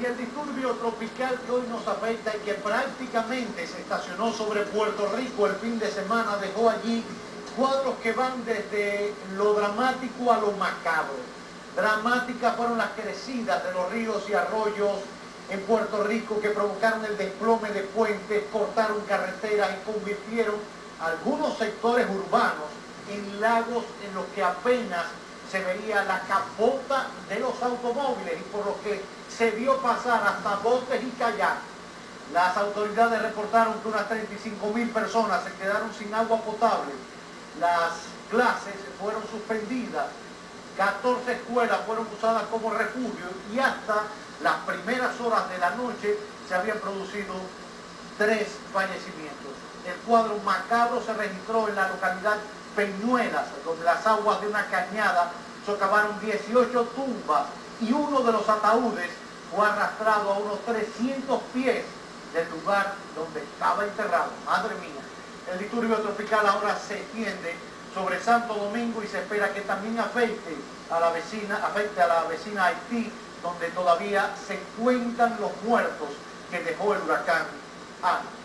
y el disturbio tropical que hoy nos afecta y que prácticamente se estacionó sobre Puerto Rico el fin de semana dejó allí cuadros que van desde lo dramático a lo macabro. Dramáticas fueron las crecidas de los ríos y arroyos en Puerto Rico que provocaron el desplome de puentes, cortaron carreteras y convirtieron algunos sectores urbanos en lagos en los que apenas se veía la capota de los automóviles y por lo que se vio pasar hasta botes y kayaks. Las autoridades reportaron que unas 35.000 personas se quedaron sin agua potable. Las clases fueron suspendidas, 14 escuelas fueron usadas como refugio y hasta las primeras horas de la noche se habían producido 3 fallecimientos. El cuadro macabro se registró en la localidad Peñuelas, donde las aguas de una cañada socavaron 18 tumbas y uno de los ataúdes fue arrastrado a unos 300 pies del lugar donde estaba enterrado. Madre mía, el disturbio tropical ahora se extiende sobre Santo Domingo y se espera que también afecte a la vecina Haití, donde todavía se cuentan los muertos que dejó el huracán Ana.